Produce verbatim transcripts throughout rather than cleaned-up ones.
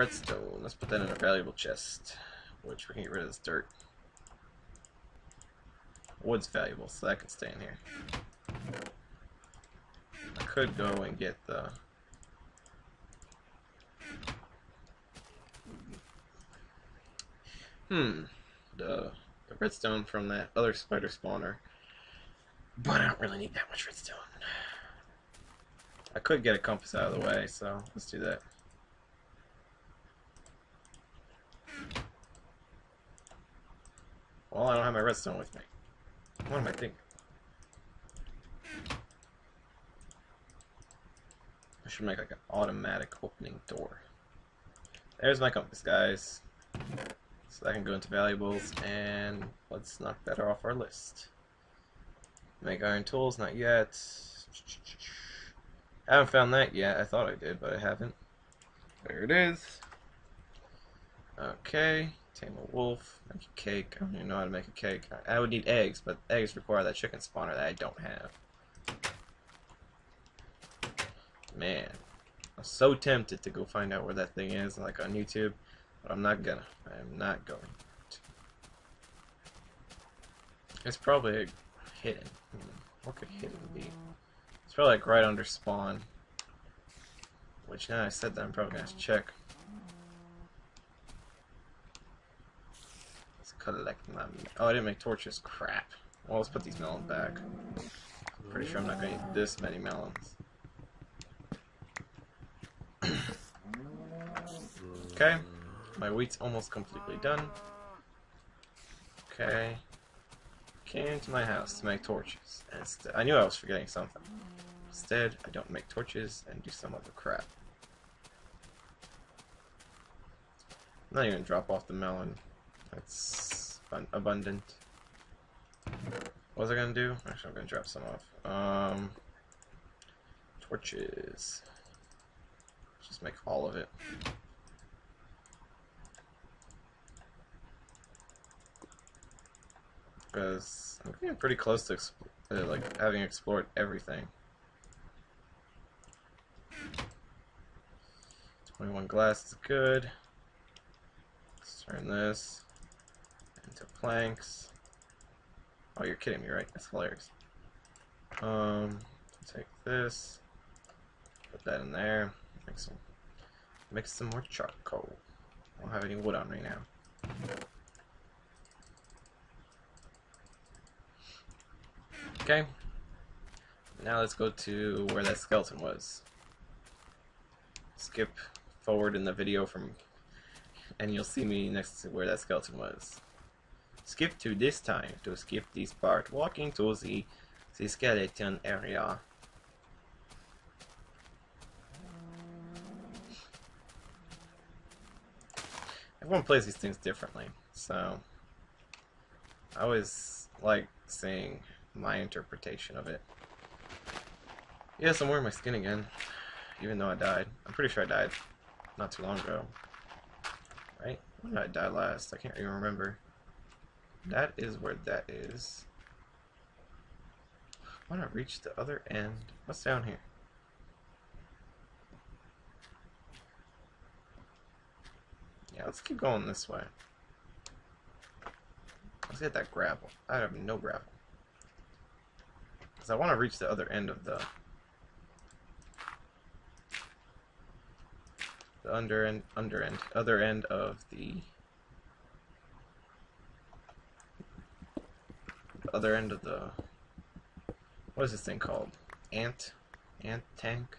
Redstone. Let's put that in a valuable chest, which we can get rid of this dirt. Wood's valuable, so that can stay in here. I could go and get the hmm the, the redstone from that other spider spawner, but I don't really need that much redstone. I could get a compass out of the way, so let's do that. Well, I don't have my redstone with me. What am I thinking? I should make like an automatic opening door. There's my compass, guys. So that can go into valuables, and let's knock that off our list. Make iron tools, not yet. I haven't found that yet. I thought I did, but I haven't. There it is. Okay. Tame a wolf. Make a cake. I don't even know how to make a cake. I would need eggs, but eggs require that chicken spawner that I don't have. Man. I'm so tempted to go find out where that thing is, like on YouTube, but I'm not gonna. I am not going to. It's probably hidden. What could hidden be? It's probably like right under spawn. Which, now I said that, I'm probably gonna have to check. Let's collect my. Oh, I didn't make torches. Crap. Well, let's put these melons back. I'm pretty sure I'm not gonna eat this many melons. Okay. My wheat's almost completely done. Okay. Came to my house to make torches. And I knew I was forgetting something. Instead, I don't make torches and do some other crap. I'm not even gonna drop off the melon. That's abundant. What was I gonna do? Actually, I'm gonna drop some off. Um, torches. Just make all of it. Because I'm getting pretty close to uh, like having explored everything. twenty-one glass is good. Let's turn this into planks. Oh, you're kidding me, right? That's hilarious. Um, take this, put that in there. Make some, make some more charcoal. I don't have any wood on me now. Okay, now let's go to where that skeleton was. Skip forward in the video from, and you'll see me next to where that skeleton was. Skip to this time to skip this part, walking to the, the skeleton area. Everyone plays these things differently, so I always like seeing my interpretation of it. Yes, I'm wearing my skin again, even though I died. I'm pretty sure I died not too long ago. Right? When did I die last? I can't even remember. That is where that is. Why not reach the other end? What's down here? Yeah, let's keep going this way. Let's get that gravel. I have no gravel. I want to reach the other end of the the under end, under end, other end of the, the other end of the, what is this thing called? Ant, ant tank.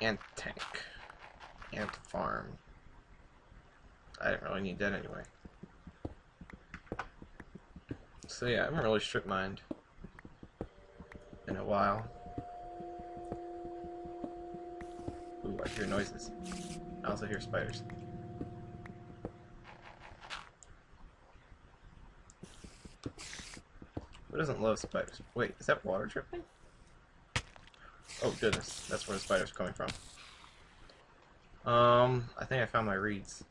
Ant tank. Ant farm. I didn't really need that anyway. So yeah, I haven't really strip mined in a while. Ooh, I hear noises. I also hear spiders. Who doesn't love spiders? Wait, is that water dripping? Oh goodness, that's where the spiders are coming from. Um, I think I found my reeds.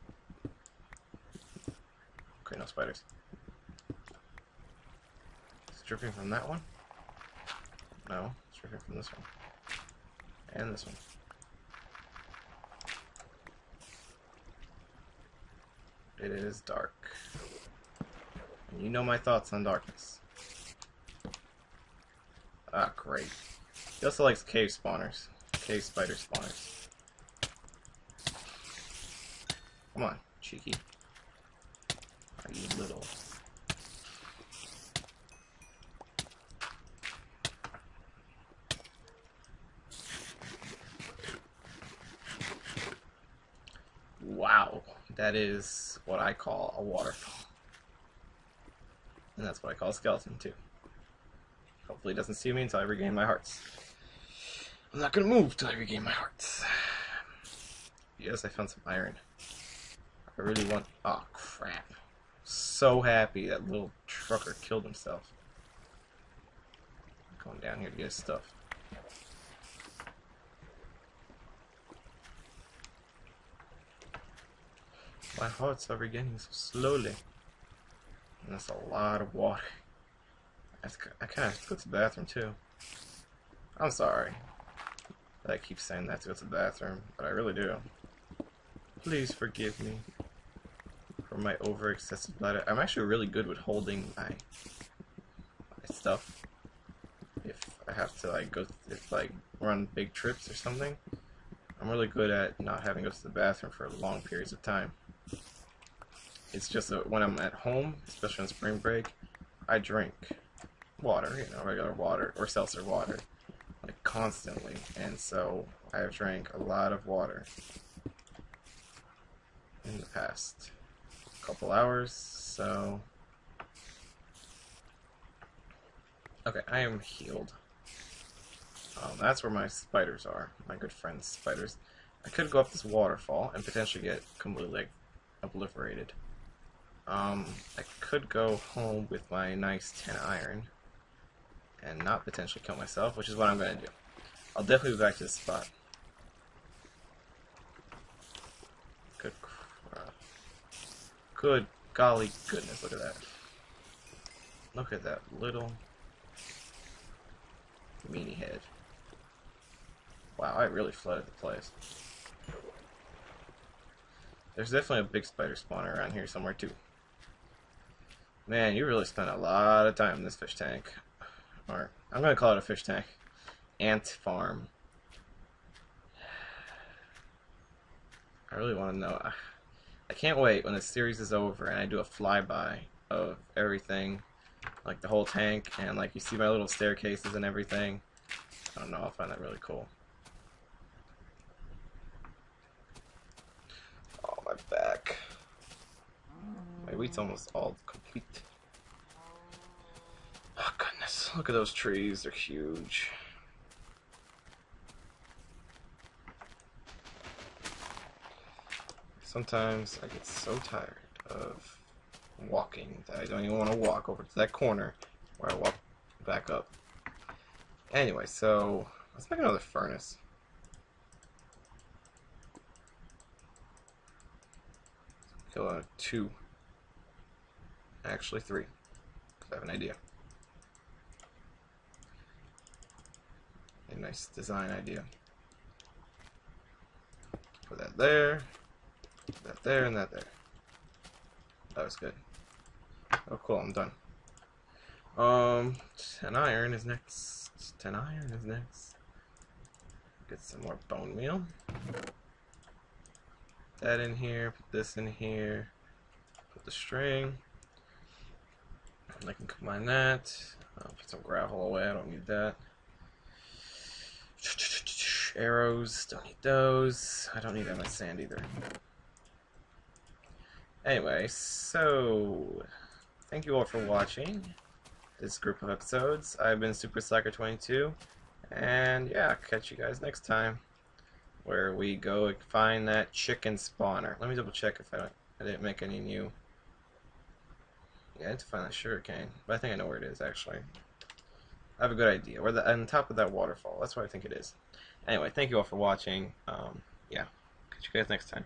Okay, no spiders. dripping from that one? No, it's dripping from this one. And this one. It is dark. And you know my thoughts on darkness. Ah, great. He also likes cave spawners. Cave spider spawners. Come on, cheeky. Are you little? Wow, that is what I call a waterfall. And that's what I call a skeleton, too. Hopefully he doesn't see me until I regain my hearts. I'm not gonna move till I regain my hearts. Yes, I found some iron. I really want... Oh, crap. So happy that little trucker killed himself. I'm going down here to get his stuff. My hearts are regaining so slowly. And that's a lot of water. I kind of have to go to the bathroom, too. I'm sorry that I keep saying that to go to the bathroom, but I really do. Please forgive me for my over-excessive bladder. I'm actually really good with holding my, my stuff. If I have to like go, if like run big trips or something, I'm really good at not having to go to the bathroom for long periods of time. It's just that when I'm at home, especially on spring break, I drink water, you know, regular water or seltzer water, like constantly, and so I've drank a lot of water in the past couple hours, so... Okay, I am healed. Um, that's where my spiders are, my good friend's spiders. I could go up this waterfall and potentially get completely, like, obliterated. Um, I could go home with my nice ten iron and not potentially kill myself, which is what I'm gonna do. I'll definitely be back to this spot. Good crap. Good golly goodness, look at that. Look at that little meanie head. Wow, I really flooded the place. There's definitely a big spider spawner around here somewhere, too. Man, you really spent a lot of time in this fish tank. Or, I'm gonna call it a fish tank. Ant farm. I really want to know... I can't wait when this series is over and I do a flyby of everything, like the whole tank, and like you see my little staircases and everything. I don't know, I'll find that really cool. Oh, my back. My wheat's almost all complete. Oh, goodness, look at those trees, they're huge. Sometimes I get so tired of walking that I don't even want to walk over to that corner where I walk back up. Anyway, so let's make another furnace. Kill out two. Actually three. Because I have an idea. A nice design idea. Put that there. That there and that there. That was good. Oh cool, I'm done. Um, ten iron is next. ten iron is next. Get some more bone meal. Put that in here, put this in here. Put the string. And I can combine that. I'll put some gravel away, I don't need that. Arrows, don't need those. I don't need that much sand either. Anyway, so thank you all for watching this group of episodes. I've been super slacker twenty-two, and yeah, catch you guys next time, where we go find that chicken spawner. Let me double check if I don't, I didn't make any new. Yeah, I had to find that sugarcane, but I think I know where it is actually. I have a good idea. Where the on top of that waterfall. That's where I think it is. Anyway, thank you all for watching. Um, yeah, catch you guys next time.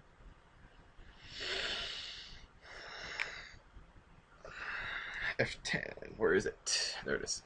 F ten, where is it? There it is.